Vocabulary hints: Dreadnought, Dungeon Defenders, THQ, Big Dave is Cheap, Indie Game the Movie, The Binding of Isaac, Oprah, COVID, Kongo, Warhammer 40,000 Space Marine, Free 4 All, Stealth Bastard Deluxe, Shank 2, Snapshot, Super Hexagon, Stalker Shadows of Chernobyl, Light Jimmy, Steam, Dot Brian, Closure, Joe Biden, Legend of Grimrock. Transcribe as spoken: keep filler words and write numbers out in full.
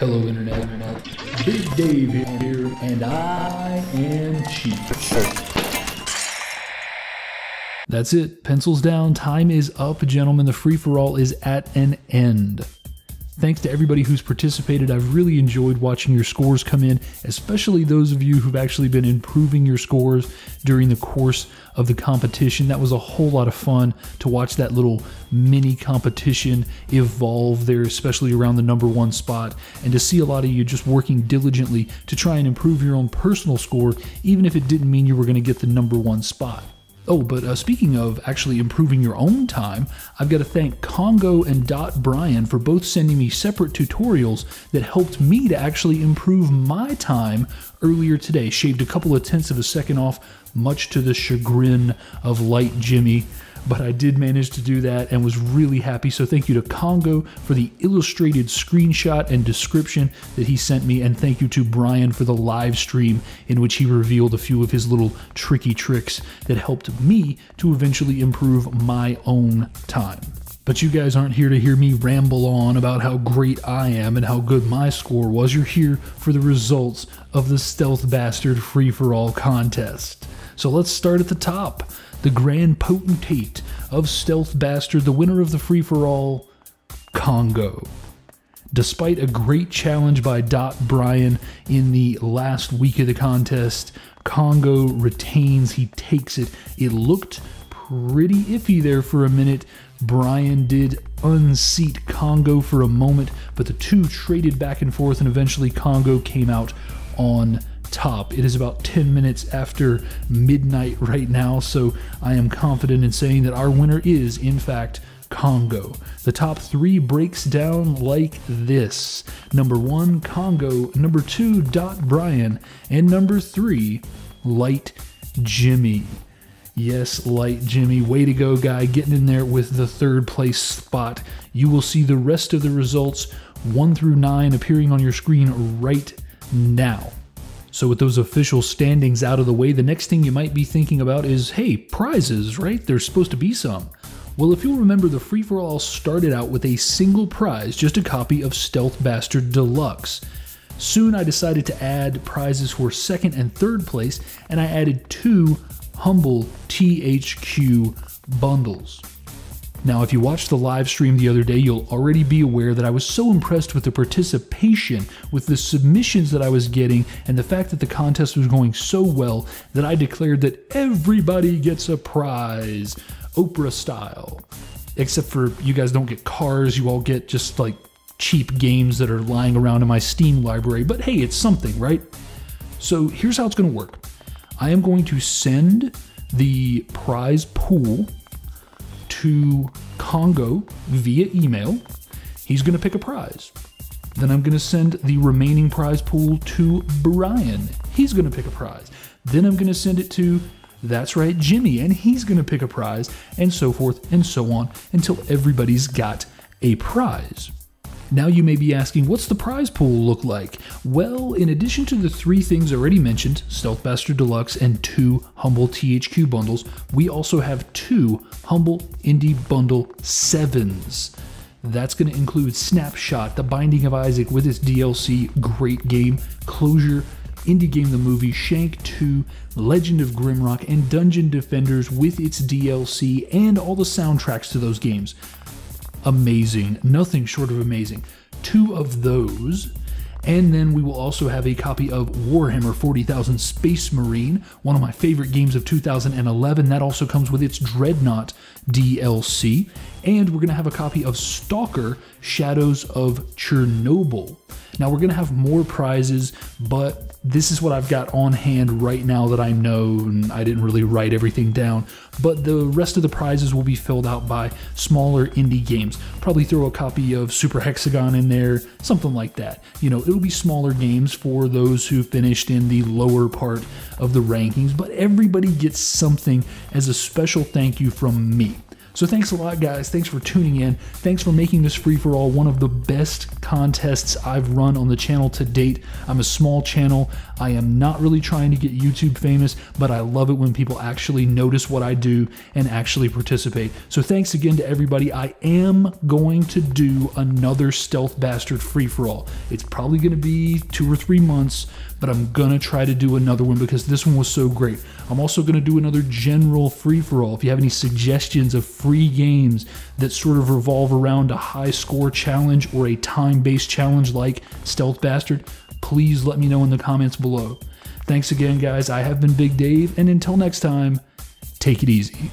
Hello, Internet. Big Dave here, and I am cheap. That's it. Pencils down. Time is up, gentlemen. The free-for-all is at an end. Thanks to everybody who's participated. I've really enjoyed watching your scores come in, especially those of you who've actually been improving your scores during the course of the competition. That was a whole lot of fun to watch that little mini competition evolve there, especially around the number one spot, and to see a lot of you just working diligently to try and improve your own personal score, even if it didn't mean you were going to get the number one spot. Oh, but uh, speaking of actually improving your own time, I've got to thank Kongo and Dot Brian for both sending me separate tutorials that helped me to actually improve my time earlier today. Shaved a couple of tenths of a second off, much to the chagrin of Light Jimmy, but I did manage to do that and was really happy. So thank you to Kongo for the illustrated screenshot and description that he sent me, and thank you to Brian for the live stream in which he revealed a few of his little tricky tricks that helped me to eventually improve my own time. But you guys aren't here to hear me ramble on about how great I am and how good my score was. You're here for the results of the Stealth Bastard free-for-all contest. So let's start at the top. The grand potentate of Stealth Bastard, the winner of the free-for-all, Kongo. Despite a great challenge by Dot Brian in the last week of the contest, Kongo retains, he takes it. It looked pretty iffy there for a minute. Brian did unseat Kongo for a moment, but the two traded back and forth, and eventually Kongo came out on top. It is about ten minutes after midnight right now, so I am confident in saying that our winner is, in fact, Kongo. The top three breaks down like this. Number one, Kongo. Number two, Dot Brian. And number three, Light Jimmy. Yes, Light Jimmy, way to go, guy, getting in there with the third place spot. You will see the rest of the results, one through nine, appearing on your screen right now. So with those official standings out of the way, the next thing you might be thinking about is, hey, prizes, right? There's supposed to be some. Well, if you'll remember, the free-for-all started out with a single prize, just a copy of Stealth Bastard Deluxe. Soon I decided to add prizes for second and third place, and I added two humble T H Q bundles. Now, if you watched the live stream the other day, you'll already be aware that I was so impressed with the participation, with the submissions that I was getting, and the fact that the contest was going so well that I declared that everybody gets a prize, Oprah style. Except for you guys don't get cars, you all get just like cheap games that are lying around in my Steam library, but hey, it's something, right? So here's how it's gonna work. I am going to send the prize pool to Kongo via email. He's gonna pick a prize. Then I'm gonna send the remaining prize pool to Brian. He's gonna pick a prize. Then I'm gonna send it to, that's right, Jimmy, and he's gonna pick a prize, and so forth and so on until everybody's got a prize. Now you may be asking, what's the prize pool look like? Well, in addition to the three things already mentioned, Stealth Bastard Deluxe and two humble T H Q bundles, we also have two humble Indie Bundle sevens. That's gonna include Snapshot, The Binding of Isaac with its D L C, great game, Closure, Indie Game the Movie, Shank two, Legend of Grimrock, and Dungeon Defenders with its D L C and all the soundtracks to those games. Amazing, nothing short of amazing. Two of those, and then we will also have a copy of Warhammer forty thousand Space Marine, one of my favorite games of two thousand eleven. That also comes with its Dreadnought D L C, and we're gonna have a copy of Stalker Shadows of Chernobyl. Now we're gonna have more prizes, but this is what I've got on hand right now that I know, and I didn't really write everything down, but the rest of the prizes will be filled out by smaller indie games. Probably throw a copy of Super Hexagon in there, something like that. You know, it'll be smaller games for those who finished in the lower part of the rankings, but everybody gets something as a special thank you from me. So thanks a lot, guys. Thanks for tuning in. Thanks for making this free-for-all one of the best contests I've run on the channel to date. I'm a small channel. I am not really trying to get YouTube famous, but I love it when people actually notice what I do and actually participate. So thanks again to everybody. I am going to do another Stealth Bastard free-for-all. It's probably going to be two or three months, but I'm going to try to do another one because this one was so great. I'm also going to do another general free-for-all. If you have any suggestions of free games that sort of revolve around a high score challenge or a time-based challenge like Stealth Bastard, please let me know in the comments below. Thanks again, guys. I have been Big Dave, and until next time, take it easy.